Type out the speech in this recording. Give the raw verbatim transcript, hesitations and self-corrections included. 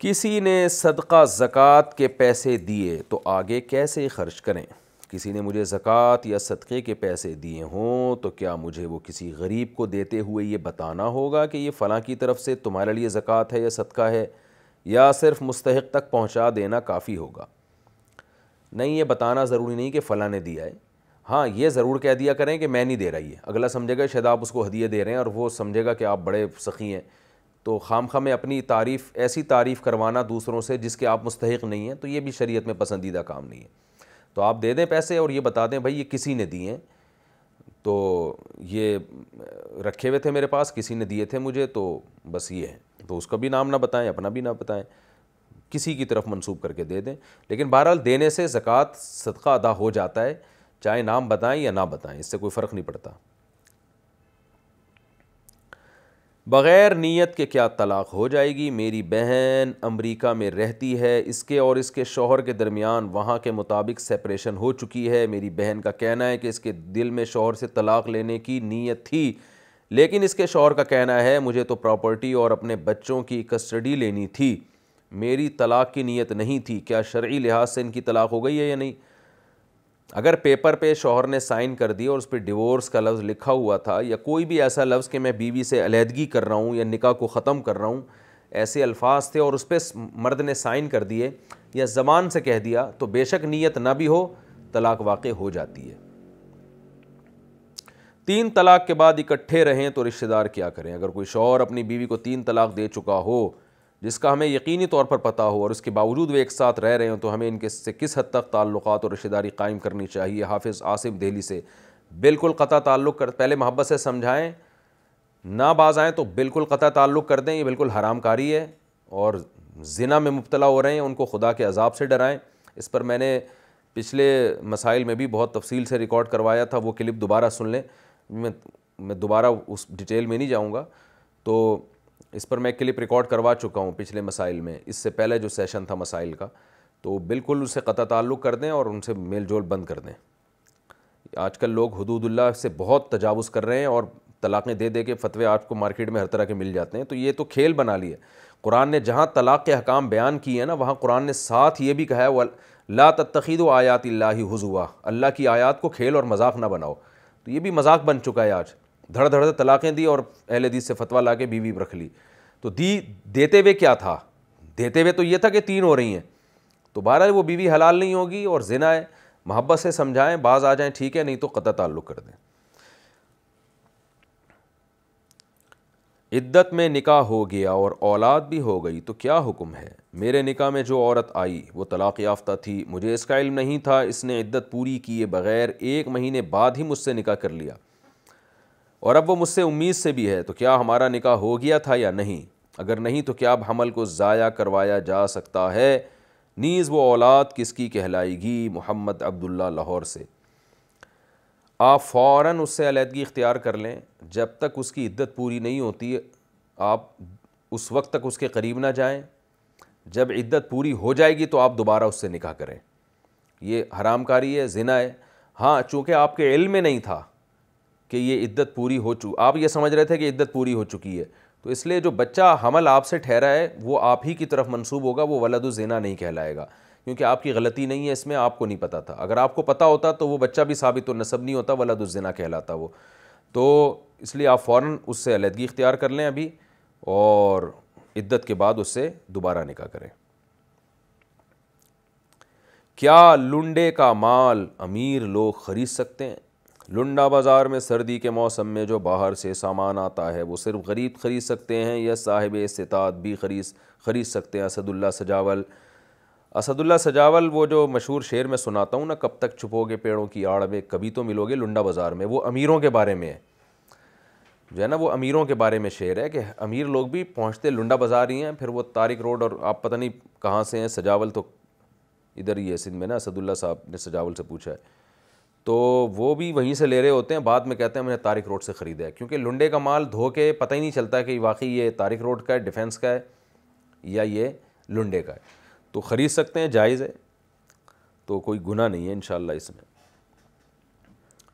किसी ने सदका ज़कात के पैसे दिए तो आगे कैसे खर्च करें? किसी ने मुझे ज़कात या सदक़े के पैसे दिए हों तो क्या मुझे वो किसी गरीब को देते हुए ये बताना होगा कि ये फ़लाँ की तरफ से तुम्हारे लिए ज़कात है या सदका है, या सिर्फ़ मुस्तहिक़ तक पहुँचा देना काफ़ी होगा? नहीं, ये बताना ज़रूरी नहीं कि फ़लाँ ने दिया है। हाँ, ये ज़रूर कह दिया करें कि मैं नहीं दे रही है। अगला समझेगा शायद आप उसको हदिये दे रहे हैं और वो समझेगा कि आप बड़े सखी हैं, तो खामखा में अपनी तारीफ़ ऐसी तारीफ़ करवाना दूसरों से जिसके आप मुस्तहिक़ नहीं हैं, तो ये भी शरीयत में पसंदीदा काम नहीं है। तो आप दे दें पैसे और ये बता दें भाई ये किसी ने दिए हैं, तो ये रखे हुए थे मेरे पास, किसी ने दिए थे मुझे, तो बस ये है। तो उसका भी नाम ना बताएं, अपना भी ना बताएं, किसी की तरफ मंसूब करके दे दें। लेकिन बहरहाल देने से ज़कात सदका अदा हो जाता है, चाहे नाम बताएं या ना बताएं, इससे कोई फ़र्क नहीं पड़ता। बग़ैर नीयत के क्या तलाक़ हो जाएगी? मेरी बहन अमेरिका में रहती है, इसके और इसके शौहर के दरमियान वहाँ के मुताबिक सेपरेशन हो चुकी है। मेरी बहन का कहना है कि इसके दिल में शौहर से तलाक़ लेने की नीयत थी, लेकिन इसके शौहर का कहना है मुझे तो प्रॉपर्टी और अपने बच्चों की कस्टडी लेनी थी, मेरी तलाक़ की नीयत नहीं थी। क्या शरई लिहाज से इनकी तलाक़ हो गई है या नहीं? अगर पेपर पे शौहर ने साइन कर दिया और उस पर डिवोर्स का लफ्ज़ लिखा हुआ था या कोई भी ऐसा लफ्ज़ कि मैं बीवी से अलहदगी कर रहा हूँ या निकाह को ख़त्म कर रहा हूँ, ऐसे अल्फाज थे और उस पर मर्द ने साइन कर दिए या ज़बान से कह दिया, तो बेशक नीयत ना भी हो तलाक़ वाक़ई हो जाती है। तीन तलाक़ के बाद इकट्ठे रहें तो रिश्तेदार क्या करें? अगर कोई शौहर अपनी बीवी को तीन तलाक़ दे चुका हो जिसका हमें यकीनी तौर पर पता हो और उसके बावजूद वे एक साथ रह रहे हों, तो हमें इनके से किस हद तक ताल्लुकात और रिश्तेदारी कायम करनी चाहिए? हाफिज़ आसिफ दहली से बिल्कुल क़ता ताल्लुक़ कर, पहले मोहब्बत से समझाएं, ना बाज आएँ तो बिल्कुल क़ता ताल्लुक़ कर दें। ये बिल्कुल हरामकारी है और ज़िना में मुब्तला हो रहे हैं, उनको खुदा के अजाब से डराएँ। इस पर मैंने पिछले मसाइल में भी बहुत तफसील से रिकॉर्ड करवाया था, वो क्लिप दोबारा सुन लें। मैं मैं दोबारा उस डिटेल में नहीं जाऊँगा, तो इस पर मैं क्लिप रिकॉर्ड करवा चुका हूँ पिछले मसाइल में, इससे पहले जो सेशन था मसाइल का। तो बिल्कुल उससे क़ता ताल्लुक़ कर दें और उनसे मेल जोल बंद कर दें। आजकल लोग हुदूदुल्लाह से बहुत तजावुज़ कर रहे हैं और तलाक़ें दे दे के फतवे आपको मार्केट में हर तरह के मिल जाते हैं, तो ये तो खेल बना लिए। कुरान ने जहाँ तलाक़ के हकाम बयान किए हैं ना, वहाँ कुरान ने साथ ये भी कहा है वल ला तत्तखिदू आयातिल्लाहि हुज़ुवा, अल्लाह की आयात को खेल और मजाक ना बनाओ। तो ये भी मजाक बन चुका है आज, धड़ धड़ से तलाक़ें दी और अहले हदीस से फतवा ला के बीवी रख ली। तो दी देते हुए क्या था? देते हुए तो ये था कि तीन हो रही हैं, तो बहरहाल वो बीवी हलाल नहीं होगी और ज़िना है। मोहब्बत से समझाएं, बाज आ जाएं ठीक है, नहीं तो क़ता ताल्लुक़ कर दें। इद्दत में निकाह हो गया और औलाद भी हो गई तो क्या हुक्म है? मेरे निकाह में जो औरत आई वो तलाक़ याफ़्ता थी, मुझे इसका इल्म नहीं था, इसने इद्दत पूरी किए बग़ैर एक महीने बाद ही मुझसे निकाह कर लिया और अब वो मुझसे उम्मीद से भी है, तो क्या हमारा निकाह हो गया था या नहीं? अगर नहीं तो क्या अब हमल को ज़ाया करवाया जा सकता है? नीज़ वो औलाद किसकी कहलाएगी? मोहम्मद अब्दुल्ला लाहौर से। आप फ़ौरन उससे अलहदगी इख्तियार कर लें, जब तक उसकी इद्दत पूरी नहीं होती आप उस वक्त तक उसके करीब ना जाएं। जब इद्दत पूरी हो जाएगी तो आप दोबारा उससे निकाह करें। ये हरामकारी है, ज़िना है। हाँ, चूँकि आपके इल्म में नहीं था कि ये इद्दत पूरी हो चुकी, आप ये समझ रहे थे कि इद्दत पूरी हो चुकी है, तो इसलिए जो बच्चा हमल आपसे ठहरा है वो आप ही की तरफ मंसूब होगा, वो वलदुज़िना नहीं कहलाएगा, क्योंकि आपकी गलती नहीं है इसमें, आपको नहीं पता था। अगर आपको पता होता तो वो बच्चा भी साबित नसब नहीं होता, वलदुज़िना कहलाता वो। तो इसलिए आप फ़ौरन उससे अलहदगी इख्तियार कर लें अभी, और इद्दत के बाद उससे दोबारा निकाह करें। क्या लुंडे का माल अमीर लोग ख़रीद सकते हैं? लुंडा बाज़ार में सर्दी के मौसम में जो बाहर से सामान आता है वो सिर्फ गरीब ख़रीद सकते हैं या साहिब इस्तात भी खरीद ख़रीद सकते हैं? असदुल्ला सजावल असदुल्ला सजावल वो जो मशहूर शेर में सुनाता हूँ ना, कब तक छुपोगे पेड़ों की आड़ में, कभी तो मिलोगे लुंडा बाज़ार में, वो अमीरों के बारे में है, जो है ना, वो अमीरों के बारे में शेर है कि अमीर लोग भी पहुँचते लुंडा बाज़ार ही हैं। फिर वो तारिक रोड और आप पता नहीं कहाँ से हैं, सजावल तो इधर ही है सिंध में ना, असदुल्ला साहब ने सजावल से पूछा है, तो वो भी वहीं से ले रहे होते हैं, बाद में कहते हैं मैंने तारिक रोड से ख़रीदा है, क्योंकि लुंडे का माल धो के पता ही नहीं चलता कि वाकई ये तारिक रोड का है, डिफेंस का है, या ये लुंडे का है। तो ख़रीद सकते हैं, जायज़ है, तो कोई गुनाह नहीं है इंशाल्लाह इसमें।